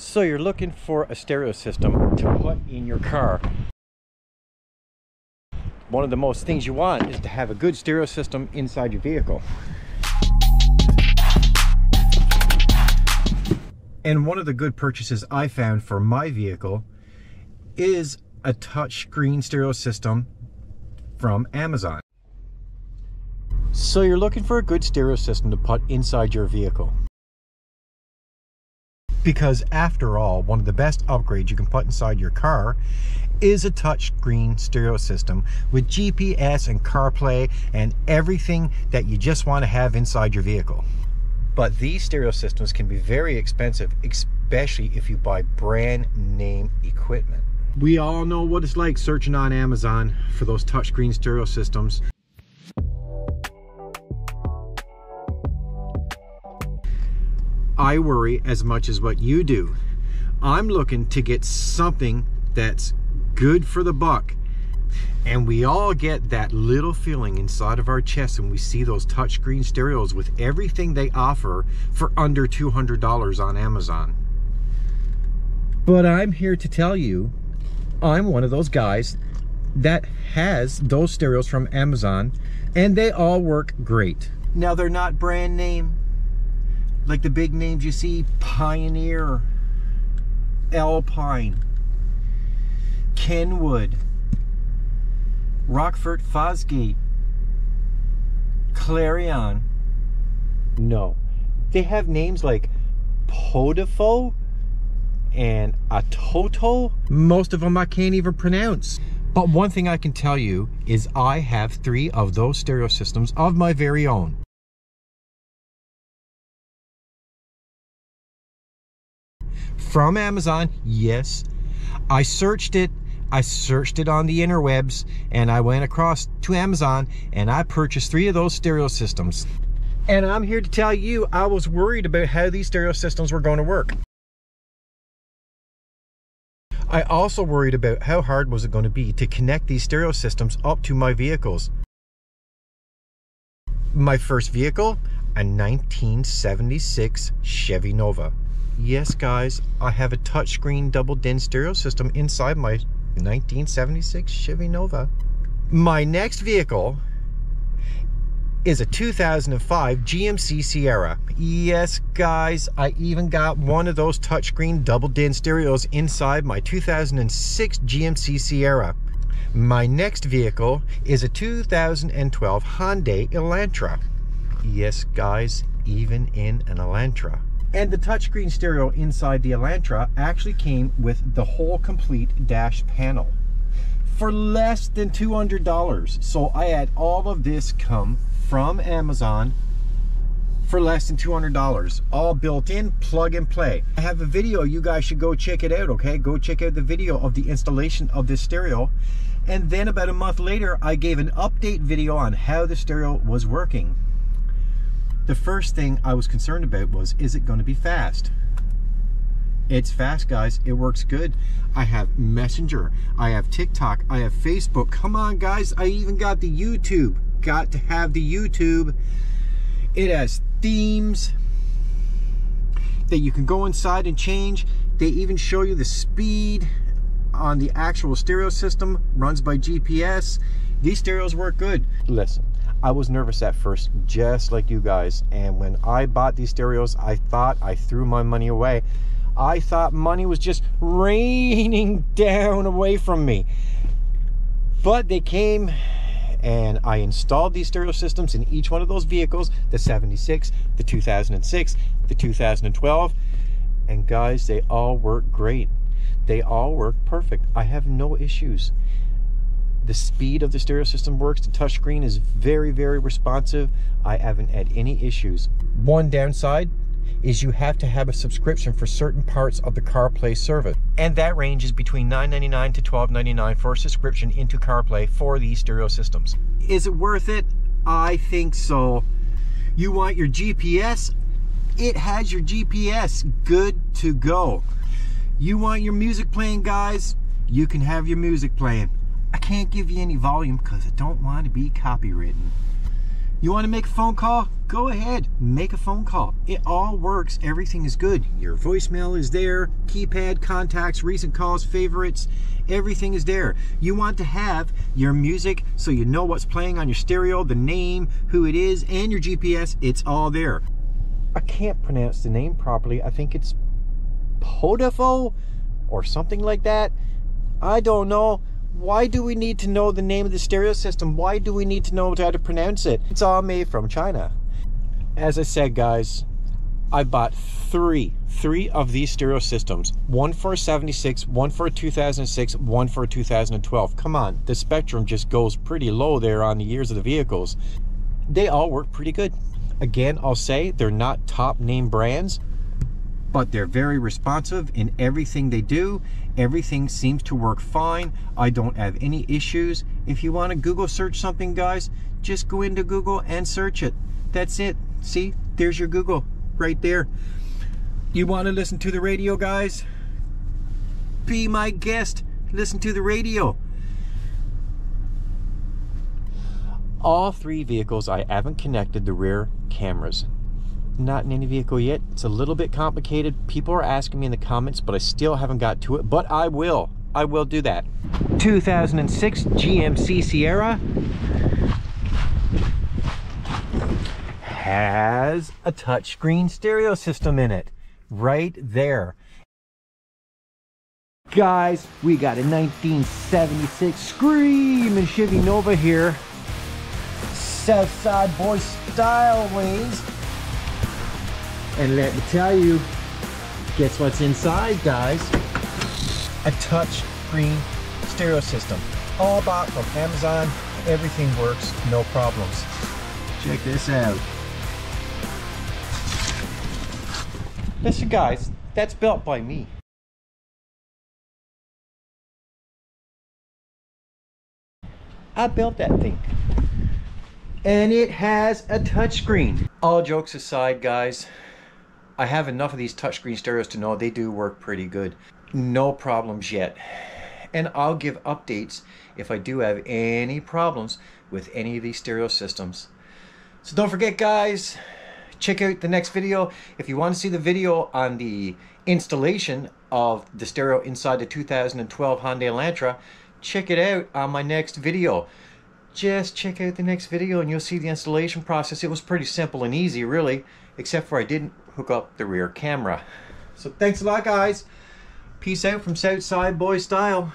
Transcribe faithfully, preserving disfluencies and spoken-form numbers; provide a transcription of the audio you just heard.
So you're looking for a stereo system to put in your car. One of the most things you want is to have a good stereo system inside your vehicle. And one of the good purchases I found for my vehicle is a touchscreen stereo system from Amazon. So you're looking for a good stereo system to put inside your vehicle. Because after all, one of the best upgrades you can put inside your car is a touchscreen stereo system with G P S and CarPlay and everything that you just want to have inside your vehicle. But these stereo systems can be very expensive, especially if you buy brand name equipment. We all know what it's like searching on Amazon for those touchscreen stereo systems. I worry as much as what you do. I'm looking to get something that's good for the buck. And we all get that little feeling inside of our chest when we see those touchscreen stereos with everything they offer for under two hundred dollars on Amazon. But I'm here to tell you, I'm one of those guys that has those stereos from Amazon, and they all work great. Now, they're not brand name. Like the big names you see, Pioneer, Alpine, Kenwood, Rockford Fosgate, Clarion. No, they have names like Podofo and Atoto. Most of them I can't even pronounce. But one thing I can tell you is I have three of those stereo systems of my very own. From Amazon, yes. I searched it, I searched it on the interwebs, and I went across to Amazon and I purchased three of those stereo systems. And I'm here to tell you, I was worried about how these stereo systems were going to work. I also worried about how hard was it going to be to connect these stereo systems up to my vehicles. My first vehicle, a nineteen seventy-six Chevy Nova. Yes, guys, I have a touchscreen double din stereo system inside my nineteen seventy-six Chevy Nova. My next vehicle is a two thousand five G M C Sierra. Yes, guys, I even got one of those touchscreen double din stereos inside my two thousand six G M C Sierra. My next vehicle is a two thousand twelve Hyundai Elantra. Yes, guys, even in an Elantra. And the touchscreen stereo inside the Elantra actually came with the whole complete dash panel for less than two hundred dollars. So I had all of this come from Amazon for less than two hundred dollars, all built in, plug and play. I have a video, you guys should go check it out, okay? Go check out the video of the installation of this stereo. And then about a month later, I gave an update video on how the stereo was working. The first thing I was concerned about was, is it going to be fast? It's fast, guys. It works good. I have Messenger. I have TikTok. I have Facebook. Come on, guys. I even got the YouTube. Got to have the YouTube. It has themes that you can go inside and change. They even show you the speed on the actual stereo system. Runs by G P S. These stereos work good. Listen. I was nervous at first, just like you guys, and when I bought these stereos, I thought I threw my money away. I thought money was just raining down away from me. But they came and I installed these stereo systems in each one of those vehicles, the seventy-six, the two thousand six, the two thousand twelve, and guys, they all work great. They all work perfect. I have no issues. The speed of the stereo system works. The touchscreen is very, very responsive. I haven't had any issues. One downside is you have to have a subscription for certain parts of the CarPlay service. And that ranges between nine ninety-nine to twelve ninety-nine for a subscription into CarPlay for these stereo systems. Is it worth it? I think so. You want your G P S? It has your G P S. Good to go. You want your music playing, guys? You can have your music playing. I can't give you any volume because I don't want to be copywritten. You want to make a phone call? go ahead, make a phone call. It all works, everything is good. Your voicemail is there, keypad, contacts, recent calls, favorites, everything is there. You want to have your music so you know what's playing on your stereo, the name, who it is, and your G P S, it's all there. I can't pronounce the name properly. I think it's Podofo or something like that. I don't know. Why do we need to know the name of the stereo system? Why do we need to know how to pronounce it? It's all made from China. As I said, guys, I bought three, three of these stereo systems. One for seventy-six, one for two thousand six, one for two thousand twelve. Come on, the spectrum just goes pretty low there on the years of the vehicles. They all work pretty good. Again, I'll say they're not top name brands, but they're very responsive in everything they do. Everything seems to work fine. I don't have any issues. If you want to Google search something, guys, just go into Google and search it. That's it. See, there's your Google right there. You want to listen to the radio, guys? Be my guest. Listen to the radio. All three vehicles, I haven't connected the rear cameras. Not in any vehicle yet. It's a little bit complicated. People are asking me in the comments, but I still haven't got to it, but I will. I will do that. two thousand six G M C Sierra has a touchscreen stereo system in it, right there. Guys, we got a nineteen seventy-six screaming Chevy Nova here. South Side Boy Style ways. And let me tell you, guess what's inside, guys? A touch screen stereo system. All bought from Amazon. Everything works, no problems. Check this out. Listen, guys, that's built by me. I built that thing. And it has a touchscreen. All jokes aside, guys, I have enough of these touchscreen stereos to know they do work pretty good. No problems yet. And I'll give updates if I do have any problems with any of these stereo systems. So don't forget, guys, check out the next video. If you want to see the video on the installation of the stereo inside the two thousand twelve Hyundai Elantra, check it out on my next video. Just check out the next video and you'll see the installation process. It was pretty simple and easy, really, except for I didn't hook up the rear camera. So thanks a lot, guys. Peace out from South Side Boy Style.